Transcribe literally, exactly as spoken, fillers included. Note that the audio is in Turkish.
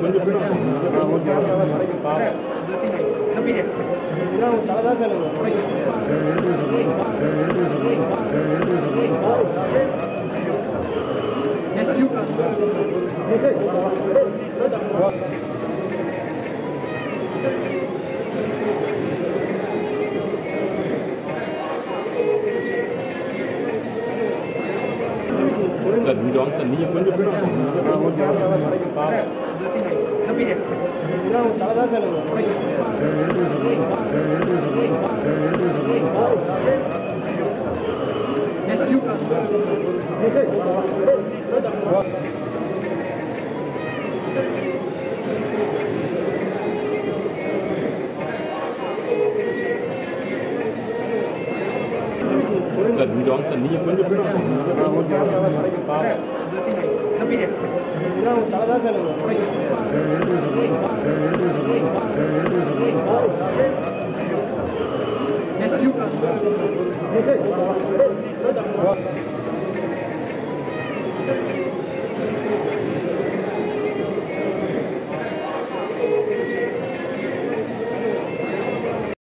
koydu pire? Kapire. Lan sağda gel.